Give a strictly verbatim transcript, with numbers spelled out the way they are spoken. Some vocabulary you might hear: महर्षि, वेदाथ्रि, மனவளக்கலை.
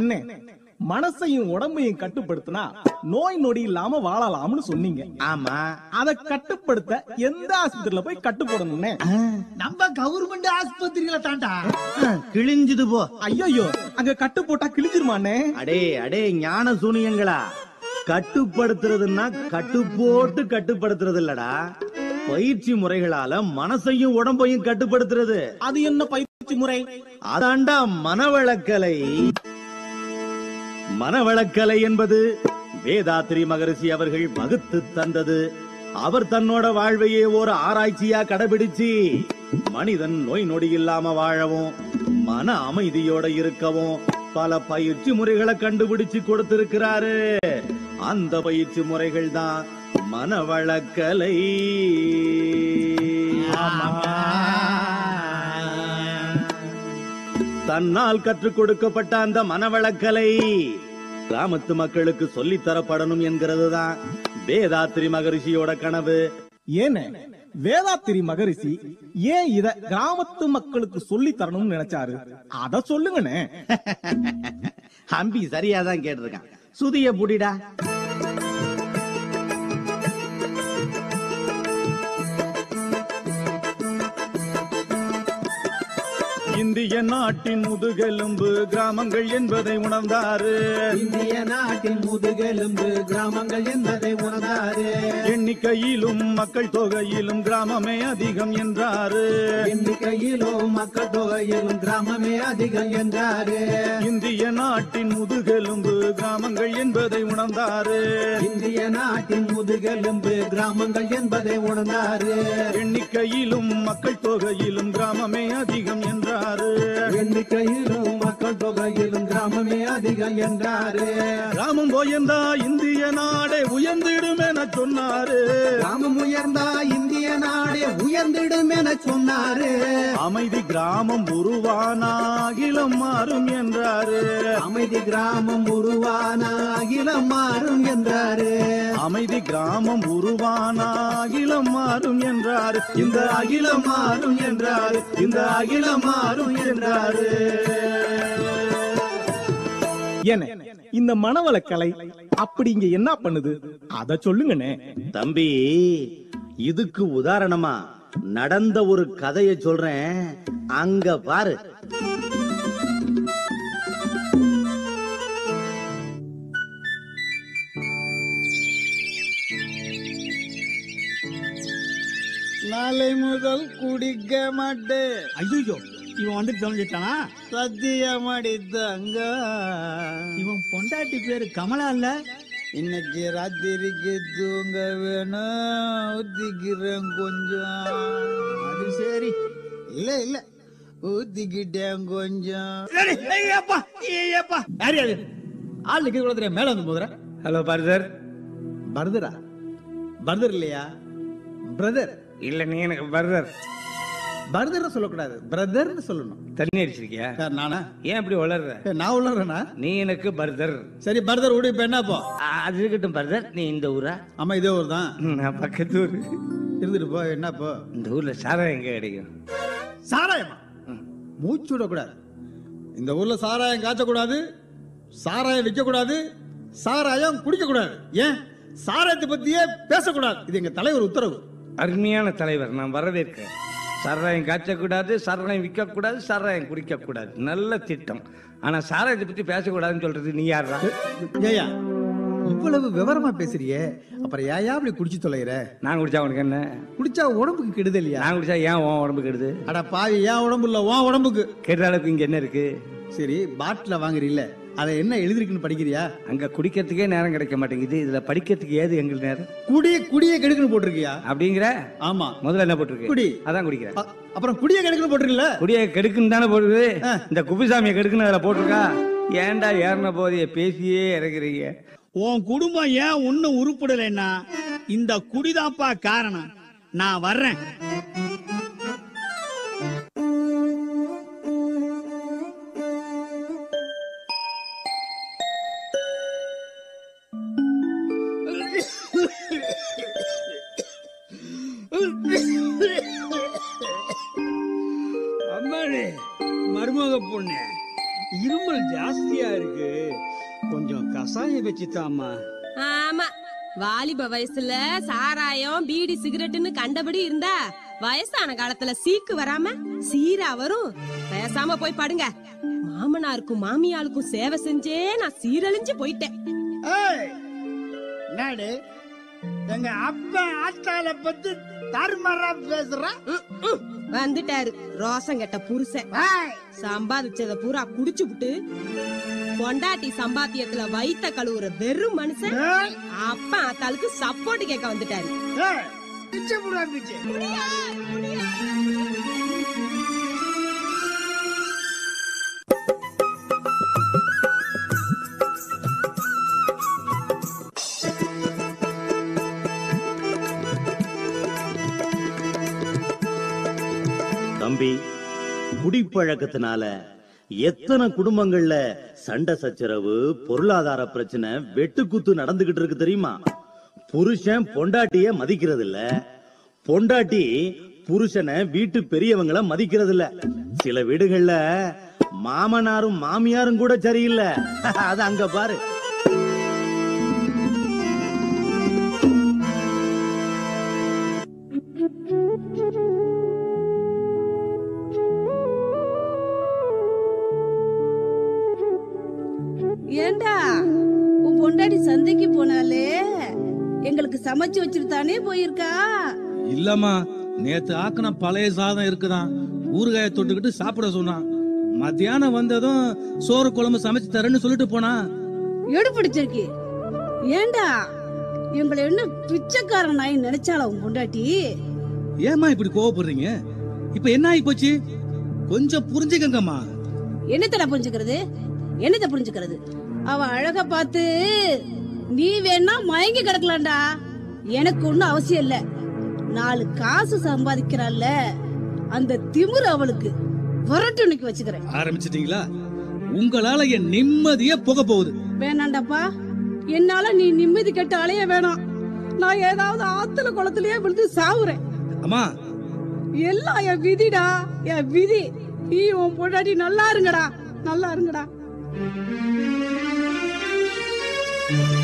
அண்ணே மனசையும் உடம்பையும் கட்டுப்படுத்தினா நோய் நொடி இல்லாம வாழலாம்னு சொன்னீங்க. ஆமா, அத கட்டுப்படுத்த எந்த ஆஸ்பத்திரியில போய் கட்டுப்படணும்னு? நம்ம கவர்மெண்ட் ஆஸ்பத்திரியில தாண்டா கிழிஞ்சது போ. ஐயோ, அங்க கட்டு போட்டா கிழிஞ்சிருமானே? அடே அடே ஞான சூனியங்களா, கட்டுப்படுத்துறதுன்னா கட்டு போட்டு கட்டுப்படுத்துறது இல்லடா, பயிற்சி முறைகளால மனசையும் உடம்பையும் கட்டுப்படுத்துறது. அது என்ன பயிற்சி முறை? அதாண்டா மனவளக்கலை. மனவளக்கலை என்பது வேதாத்ரி மகரிஷி அவர்கள் வகுத்து தந்தது. அவர் தன்னோட வாழ்வையே ஒரு ஆராய்ச்சியா கடைபிடிச்சு மனிதன் நோய் நொடி இல்லாம வாழவும் மன அமைதியோட இருக்கவும் பல பயிற்சி முறைகளை கண்டுபிடிச்சு கொடுத்திருக்கிறாரு. அந்த பயிற்சி முறைகள் தான் மனவளக்கலை. தன்னால் கற்றுக் கொடுக்கப்பட்ட அந்த மனவளக்கலை கிராமத்து மக்களுக்கு சொல்லித்தரப்படணும் என்கிறது தான் வேதாத்ரி மகரிஷியோட கனவு. ஏனே வேதாத்ரி மகரிஷி ஏன் இத கிராமத்து மக்களுக்கு சொல்லி தரணும்னு நினைச்சாரு? அத சொல்லுங்கண்ணே. அம்பி சரியாதான் கேட்டிருக்கான். சுதிய புடிடா. இந்திய நாட்டின் முதுகெலும்பு கிராமங்கள் என்பதை உணர்ந்தாரு. இந்திய நாட்டின் முதுகெலும்பு கிராமங்கள் என்பதை உணர்ந்தாரு. எண்ணிக்கையிலும் மக்கள் தொகையிலும் கிராமமே அதிகம் என்றாரு. எண்ணிக்கையிலும் மக்கள் தொகையிலும் கிராமமே அதிகம் என்றாரு. இந்திய நாட்டின் முதுகெலும்பு கிராமங்கள் என்பதை உணர்ந்தாரு. இந்திய நாட்டின் முதுகெலும்பு கிராமங்கள் என்பதை உணர்ந்தாரு. எண்ணிக்கையிலும் மக்கள் தொகையிலும் கிராமமே அதிகம் என்றார். எண்ணிக்கையிலும் மக்கள் தொகையிலும் கிராமமே அதிகம் என்றாரு. கிராமம் உயர்ந்தா இந்திய நாடே உயர்ந்திடும் என சொன்னாரு. கிராமம் உயர்ந்தா இந்திய நாடே உயர்ந்திடும் என சொன்னாரு. அமைதி கிராமம் உருவானா அகிலம் மாறும் என்றாரு. அமைதி கிராமம் உருவானா அகிலம் மாறும் என்றாரு. அமைதி கிராமம் உருவானா அகிலம் மாறும் என்றாரு. இந்த அகிலம் மாறும் என்றாரு. இந்த அகிலம் மாறும். இந்த மனவளக்கலை அப்படிங்க என்ன பண்ணுது அத சொல்லுங்கண்ணே. தம்பி, இதுக்கு உதாரணமா நடந்த ஒரு கதையை சொல்றேன், அங்க பாரு. நாளை முதல் குடிக்க மாட்டேன். ஐயோ, இவன் வந்து கவனிச்சிட்டானா? சத்தியமாடித்தாங்க. இவன் பொண்டாட்டி பேரு கமலா இல்ல? இன்னைக்கு ராத்திரிக்கு தூங்க வேணும், ஊத்திக்கிறேன் கொஞ்சம். அது சரி. இல்ல இல்ல ஊத்திக்கிட்டேன் கொஞ்சம். ஆளுக்கு கூட மேல வந்து போதுற. Hello brother. பர்தரா? பர்தர் இல்லையா? பிரதர் இல்ல, நீ எனக்கு பர்தர் பர்தர் சொல்லக்கூடாது, பிரதர் சொல்லணும். தண்ணி அடிச்சிருக்கியா? நானா? ஏன் அப்படி உளர்ற? நான் உளர்றேனா? நீ எனக்கு பர்தர். சரி பர்தர் விடு. இப்ப என்ன போ, அது இருக்கட்டும். பர்தர், நீ இந்த ஊரா? ஆமா, இதே ஊர் தான். நான் பக்கத்து ஊர். இருந்துட்டு போ. என்ன போ, இந்த ஊர்ல சாராயம் எங்க கிடைக்கும்? சாராயமா? மூச்சு விடக்கூடாது. இந்த ஊர்ல சாராயம் காய்ச்சக்கூடாது, சாராயம் விற்கக்கூடாது, சாராயம் குடிக்கக்கூடாது. ஏன்? சாராயத்தை பத்தியே பேசக்கூடாது. இது எங்க தலைவர் உத்தரவு. அருமையான தலைவர், நான் வரவேற்கிறேன். சாராயம் காய்ச்சக்கூடாது, சாராயம் விற்கக்கூடாது, சாராயம் குடிக்கக்கூடாது. நல்ல திட்டம். ஆனா சாராயத்தை பத்தி பேசக்கூடாதுன்னு சொல்றது நீ யாரா? ஏயா இவ்வளவு விவரமா பேசுறியே, அப்புறம் ஏயா அப்படி குடிச்சு தொலைகிற? நான் குடிச்சா உனக்கு என்ன? குடிச்சா உடம்புக்கு கெடுதல் இல்லையா? நான் குடிச்சா ஏன் உன் உடம்பு கெடுது? அட பாவி, ஏன் உடம்பு இல்ல உன் உடம்புக்கு கெடுற அளவுக்கு இங்க என்ன இருக்கு? சரி, பாட்டில வாங்குறீல்ல, அதை என்ன எழுதிருக்குன்னு படிக்கிறியா? அங்க குடிக்கிறதுக்கே நேரம் கிடைக்க மாட்டேங்குது, இதுல படிக்கிறதுக்கு ஏது எங்களுக்கு நேரம்? குடிய குடிய கெடுக்குன்னு போட்டிருக்கியா? அப்படிங்கிற. ஆமா, முதல்ல என்ன போட்டிருக்கு? குடி. அதான் குடிக்கிறேன். அப்புறம் குடிய கெடுக்குன்னு போட்டிருக்கல? குடிய கெடுக்குன்னு தானே போடுது. இந்த குபிசாமியை கெடுக்குன்னு அதுல போட்டிருக்கா? ஏன்டா ஏறின போதைய பேசியே இறக்குறீங்க? உன் குடும்பம் ஏன் ஒன்னும் உருப்படலைன்னா இந்த குடிதாப்பா காரணம். நான் வர்றேன். இருமல் ஜாஸ்தியா இருக்கு, கொஞ்சம் கசாயம் வச்சுதாமா. ஆமா, வாலிப வயசுல சாராயம் பீடி சிகரெட்னு கண்டபடி இருந்தா வயசான காலத்துல சீக்கு வராம சீரா வரும். பேசாம போய் படுங்க. மாமனாருக்கும் மாமியாளுக்கும் சேவை செஞ்சே நான் சீரழிஞ்சு போயிட்டேன். எங்க அப்பா ஆத்தால பத்தி தர்மரா பேசுற வந்துட்டாரு. ரோசம் கெட்ட புருஷன் சம்பாதிச்சத பூரா குடிச்சு விட்டு கொண்டாட்டி சம்பாத்தியத்துல வைத்த கழுவுற வெறும் மனுஷன் அப்பா ஆத்தாளுக்கு சப்போர்ட் கேட்க வந்துட்டாரு. தம்பி, குடிப்பழக்கத்தினால எத்தனை குடும்பங்கள்ல சண்டை சச்சரவு, பொருளாதார பிரச்சனை, வெட்டுக்குத்து நடந்துகிட்டு இருக்கு தெரியுமா? புருஷன் பொண்டாட்டிய மதிக்கிறது இல்ல, பொண்டாட்டி புருஷனை வீட்டு பெரியவங்களை மதிக்கிறது இல்ல. சில வீடுகள்ல மாமனாரும் மாமியாரும் கூட சரியில்லை. அது அங்க பாரு. ஏண்டா உன் பொண்டாடி சந்தைக்கு போனாலே எங்களுக்கு சமைச்சு வச்சிருத்தானே போயிருக்கா? இல்லம்மா, நேத்து ஆக்கின பழைய சாதம் இருக்குதான், ஊறுகாய தொட்டுக்கிட்டு சாப்பிட சொன்னான். மத்தியானம் வந்ததும் சோறு குழம்பு சமைச்சு தரேன்னு சொல்லிட்டு போனா. எடு பிடிச்சிருக்கி. ஏண்டா எங்களை என்ன பிச்சைக்காரன் நாய் நினைச்சாளா உன் பொண்டாட்டி? ஏமா இப்படி கோவப்படுறீங்க? இப்ப என்ன ஆகி போச்சு? கொஞ்சம் புரிஞ்சுக்கங்கம்மா. என்னத்தடா புரிஞ்சுக்கிறது? என்னத்த புரிஞ்சுக்கிறது? அவ அழக பார்த்து நீ வேணா மயங்கி கிடக்கலாம்டா. எனக்கு ஒண்ணும் அவசியம் இல்ல. நாலு காசு சம்பாதிக்கிறாள், அந்த திமிரு அவளுக்கு வரட்டுக்கு வச்சுக்கிறேன். ஆரம்பிச்சிட்டீங்களா? உங்களால என் நிம்மதியே போக போகுது. வேணாண்டாப்பா, என்னால நீ நிம்மதி கெட்டு அலைய வேணாம். நான் ஏதாவது ஆத்துல குளத்திலேயே விழுந்து சாவுறேன். அம்மா, எல்லாம் என் விதிடா, என் விதி. நீ உன் பொண்டாட்டி நல்லா இருங்கடா, நல்லா இருங்கடா. Thank you.